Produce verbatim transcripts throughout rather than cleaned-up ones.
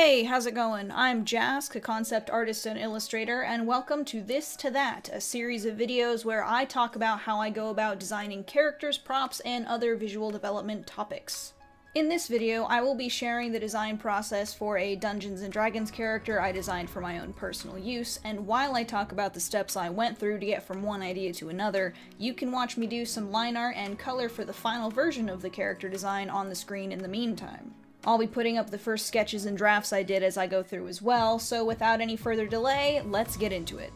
Hey, how's it going? I'm Jask, a concept artist and illustrator, and welcome to This To That, a series of videos where I talk about how I go about designing characters, props, and other visual development topics. In this video, I will be sharing the design process for a Dungeons and Dragons character I designed for my own personal use, and while I talk about the steps I went through to get from one idea to another, you can watch me do some line art and color for the final version of the character design on the screen in the meantime. I'll be putting up the first sketches and drafts I did as I go through as well, so without any further delay, let's get into it.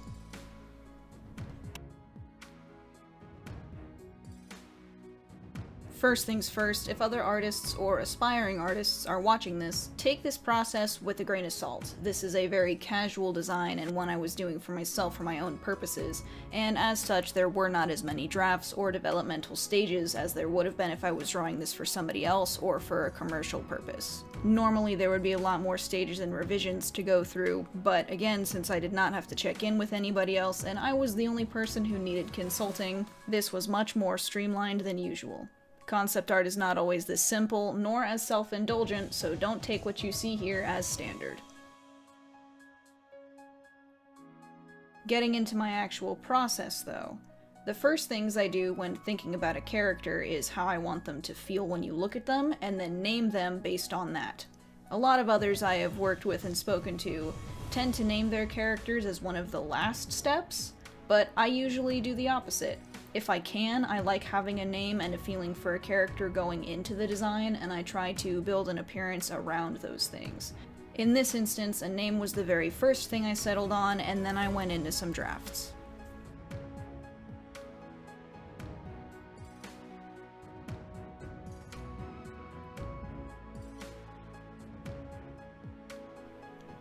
First things first, if other artists or aspiring artists are watching this, take this process with a grain of salt. This is a very casual design and one I was doing for myself for my own purposes, and as such there were not as many drafts or developmental stages as there would have been if I was drawing this for somebody else or for a commercial purpose. Normally there would be a lot more stages and revisions to go through, but again, since I did not have to check in with anybody else and I was the only person who needed consulting, this was much more streamlined than usual. Concept art is not always this simple, nor as self-indulgent, so don't take what you see here as standard. Getting into my actual process, though. The first things I do when thinking about a character is how I want them to feel when you look at them, and then name them based on that. A lot of others I have worked with and spoken to tend to name their characters as one of the last steps, but I usually do the opposite. If I can, I like having a name and a feeling for a character going into the design, and I try to build an appearance around those things. In this instance, a name was the very first thing I settled on, and then I went into some drafts.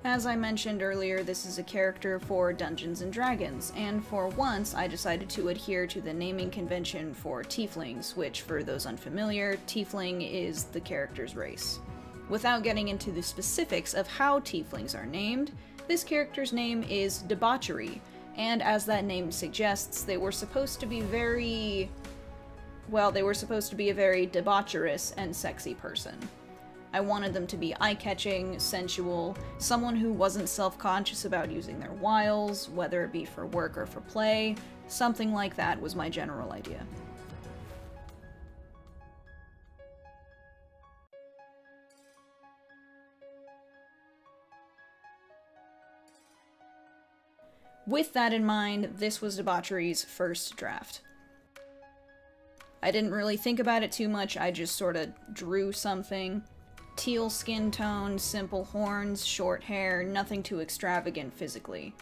As I mentioned earlier, this is a character for Dungeons and Dragons, and for once I decided to adhere to the naming convention for Tieflings, which, for those unfamiliar, Tiefling is the character's race. Without getting into the specifics of how Tieflings are named, this character's name is Debauchery, and as that name suggests, they were supposed to be very... well, they were supposed to be a very debaucherous and sexy person. I wanted them to be eye-catching, sensual, someone who wasn't self-conscious about using their wiles, whether it be for work or for play. Something like that was my general idea. With that in mind, this was Debauchery's first draft. I didn't really think about it too much, I just sorta drew something. Teal skin tone, simple horns, short hair, nothing too extravagant physically.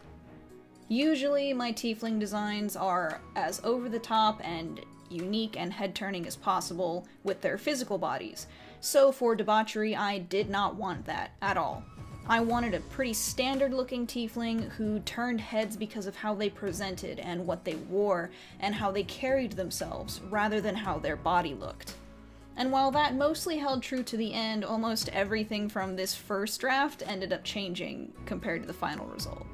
Usually my Tiefling designs are as over-the-top and unique and head-turning as possible with their physical bodies, so for Debauchery I did not want that at all. I wanted a pretty standard-looking Tiefling who turned heads because of how they presented and what they wore and how they carried themselves rather than how their body looked. And while that mostly held true to the end, almost everything from this first draft ended up changing compared to the final result.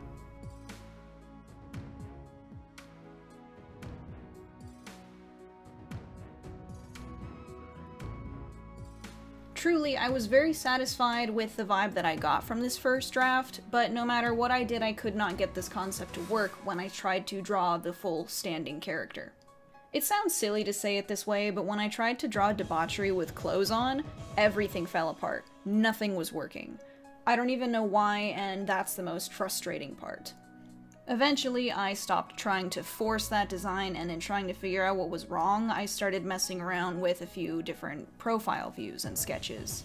Truly, I was very satisfied with the vibe that I got from this first draft, but no matter what I did, I could not get this concept to work when I tried to draw the full standing character. It sounds silly to say it this way, but when I tried to draw Debauchery with clothes on, everything fell apart. Nothing was working. I don't even know why, and that's the most frustrating part. Eventually, I stopped trying to force that design, and in trying to figure out what was wrong, I started messing around with a few different profile views and sketches.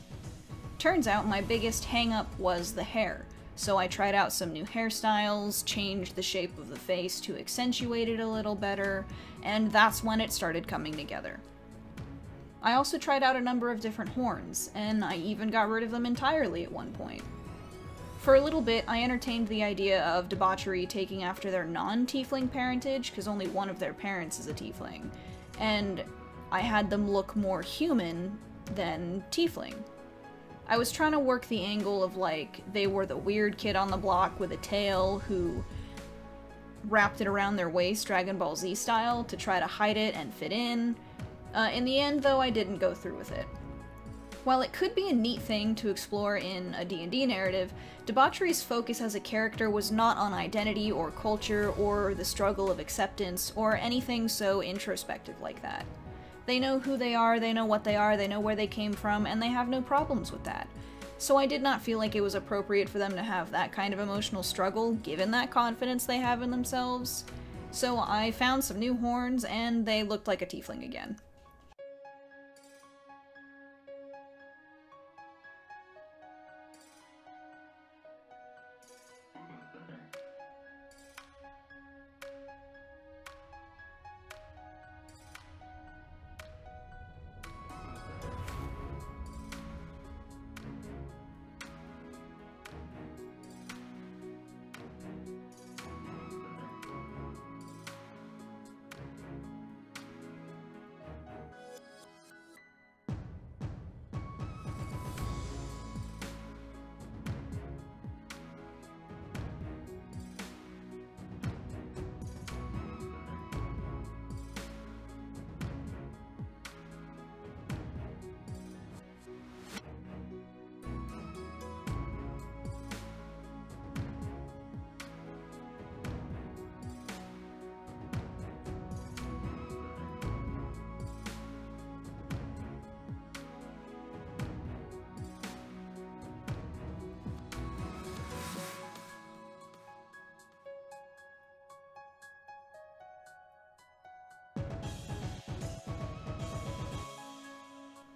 Turns out my biggest hang-up was the hair. So I tried out some new hairstyles, changed the shape of the face to accentuate it a little better, and that's when it started coming together. I also tried out a number of different horns, and I even got rid of them entirely at one point. For a little bit, I entertained the idea of Debauchery taking after their non-Tiefling parentage, because only one of their parents is a Tiefling, and I had them look more human than Tiefling. I was trying to work the angle of, like, they were the weird kid on the block with a tail who wrapped it around their waist, Dragon Ball Z style, to try to hide it and fit in. Uh, in the end, though, I didn't go through with it. While it could be a neat thing to explore in a D and D narrative, Debauchery's focus as a character was not on identity or culture or the struggle of acceptance or anything so introspective like that. They know who they are, they know what they are, they know where they came from, and they have no problems with that. So I did not feel like it was appropriate for them to have that kind of emotional struggle, given that confidence they have in themselves. So I found some new horns, and they looked like a tiefling again.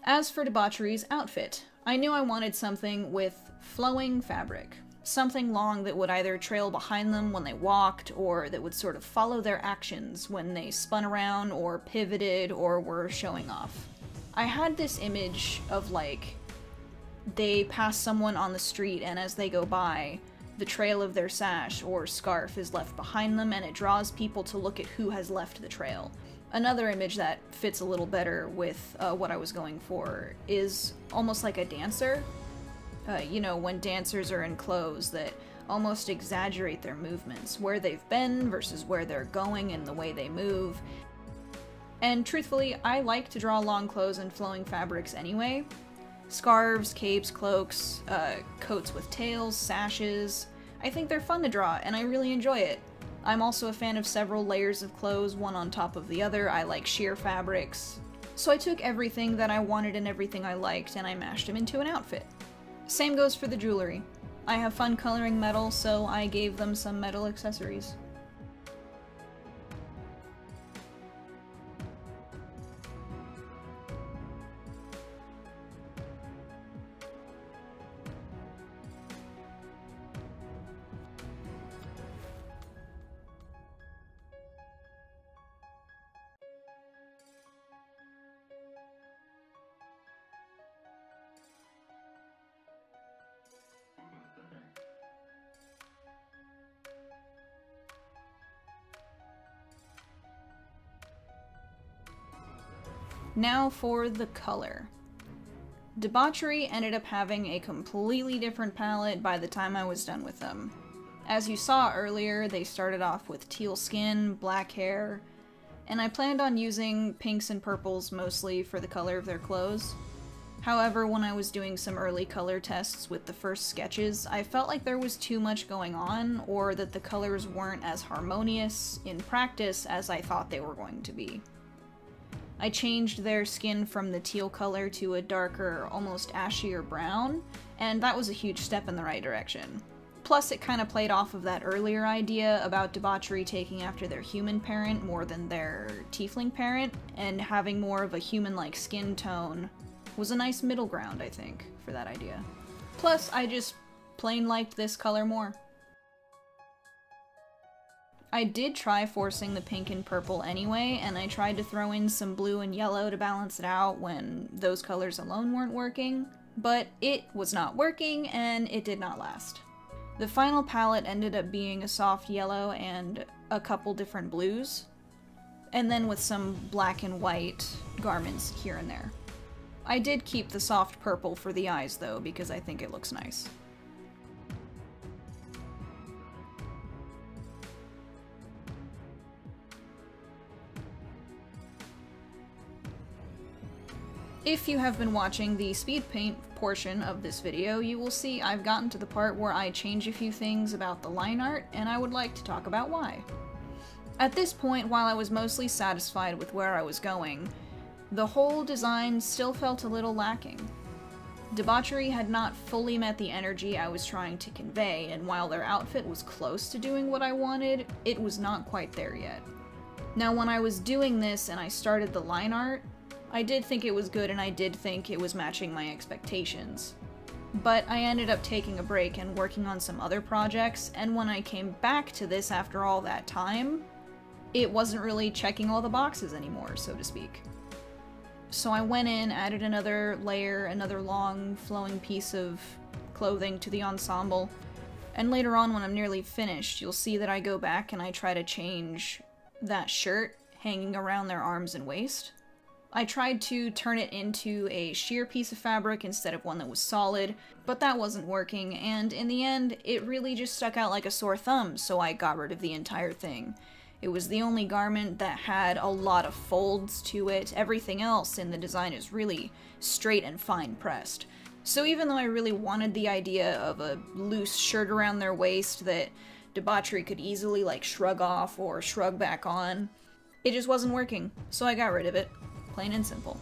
As for Debauchery's outfit, I knew I wanted something with flowing fabric. Something long that would either trail behind them when they walked, or that would sort of follow their actions when they spun around or pivoted or were showing off. I had this image of, like, they pass someone on the street and as they go by, the trail of their sash or scarf is left behind them and it draws people to look at who has left the trail. Another image that fits a little better with uh, what I was going for is almost like a dancer. Uh, you know, when dancers are in clothes that almost exaggerate their movements, where they've been versus where they're going and the way they move. And truthfully, I like to draw long clothes and flowing fabrics anyway. Scarves, capes, cloaks, uh, coats with tails, sashes. I think they're fun to draw and I really enjoy it. I'm also a fan of several layers of clothes, one on top of the other. I like sheer fabrics. So I took everything that I wanted and everything I liked and I mashed them into an outfit. Same goes for the jewelry. I have fun coloring metal, so I gave them some metal accessories. Now for the color. Debauchery ended up having a completely different palette by the time I was done with them. As you saw earlier, they started off with teal skin, black hair, and I planned on using pinks and purples mostly for the color of their clothes. However, when I was doing some early color tests with the first sketches, I felt like there was too much going on, or that the colors weren't as harmonious in practice as I thought they were going to be. I changed their skin from the teal color to a darker, almost ashier brown, and that was a huge step in the right direction. Plus, it kind of played off of that earlier idea about Debauchery taking after their human parent more than their tiefling parent, and having more of a human-like skin tone was a nice middle ground, I think, for that idea. Plus, I just plain liked this color more. I did try forcing the pink and purple anyway, and I tried to throw in some blue and yellow to balance it out when those colors alone weren't working, but it was not working and it did not last. The final palette ended up being a soft yellow and a couple different blues, and then with some black and white garments here and there. I did keep the soft purple for the eyes though, because I think it looks nice. If you have been watching the speed paint portion of this video, you will see I've gotten to the part where I change a few things about the line art, and I would like to talk about why. At this point, while I was mostly satisfied with where I was going, the whole design still felt a little lacking. Debauchery had not fully met the energy I was trying to convey, and while their outfit was close to doing what I wanted, it was not quite there yet. Now, when I was doing this and I started the line art, I did think it was good and I did think it was matching my expectations. But I ended up taking a break and working on some other projects, and when I came back to this after all that time, it wasn't really checking all the boxes anymore, so to speak. So I went in, added another layer, another long, flowing piece of clothing to the ensemble, and later on when I'm nearly finished, you'll see that I go back and I try to change that shirt hanging around their arms and waist. I tried to turn it into a sheer piece of fabric instead of one that was solid, but that wasn't working, and in the end, it really just stuck out like a sore thumb, so I got rid of the entire thing. It was the only garment that had a lot of folds to it. Everything else in the design is really straight and fine pressed. So even though I really wanted the idea of a loose shirt around their waist that Debauchery could easily like shrug off or shrug back on, it just wasn't working, so I got rid of it. Plain and simple.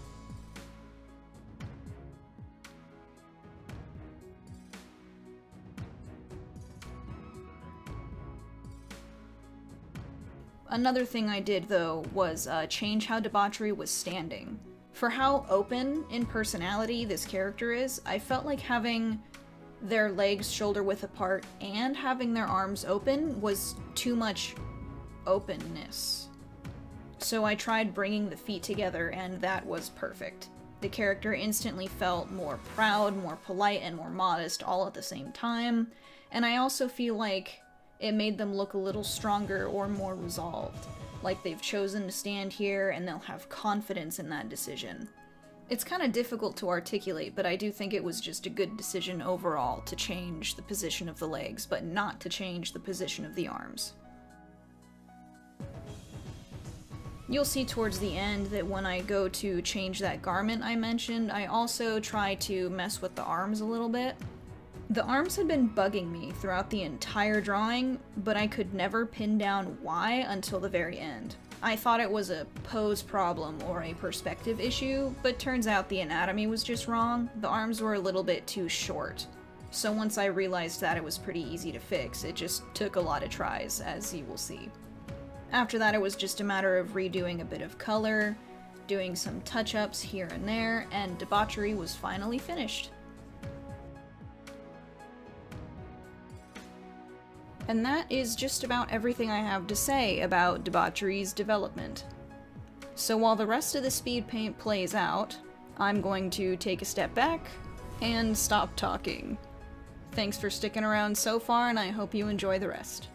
Another thing I did, though, was uh, change how Debauchery was standing. For how open in personality this character is, I felt like having their legs shoulder-width apart and having their arms open was too much openness. So I tried bringing the feet together, and that was perfect. The character instantly felt more proud, more polite, and more modest all at the same time, and I also feel like it made them look a little stronger or more resolved, like they've chosen to stand here and they'll have confidence in that decision. It's kind of difficult to articulate, but I do think it was just a good decision overall to change the position of the legs, but not to change the position of the arms. You'll see towards the end that when I go to change that garment I mentioned, I also try to mess with the arms a little bit. The arms had been bugging me throughout the entire drawing, but I could never pin down why until the very end. I thought it was a pose problem or a perspective issue, but turns out the anatomy was just wrong. The arms were a little bit too short. So once I realized that, it was pretty easy to fix. It just took a lot of tries, as you will see. After that, it was just a matter of redoing a bit of color, doing some touch-ups here and there, and Debauchery was finally finished. And that is just about everything I have to say about Debauchery's development. So while the rest of the speed paint plays out, I'm going to take a step back and stop talking. Thanks for sticking around so far, and I hope you enjoy the rest.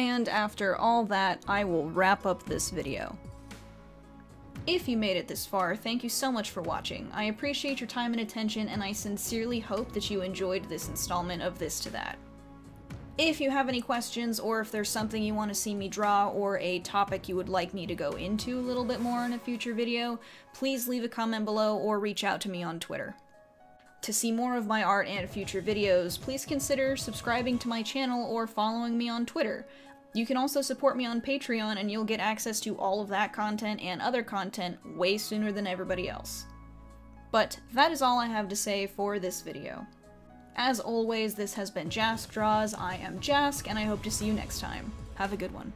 and after all that, I will wrap up this video. If you made it this far, thank you so much for watching. I appreciate your time and attention, and I sincerely hope that you enjoyed this installment of This to That. If you have any questions, or if there's something you want to see me draw, or a topic you would like me to go into a little bit more in a future video, please leave a comment below or reach out to me on Twitter. To see more of my art and future videos, please consider subscribing to my channel or following me on Twitter. You can also support me on Patreon, and you'll get access to all of that content and other content way sooner than everybody else. But that is all I have to say for this video. As always, this has been Jask Draws, I am Jask, and I hope to see you next time. Have a good one.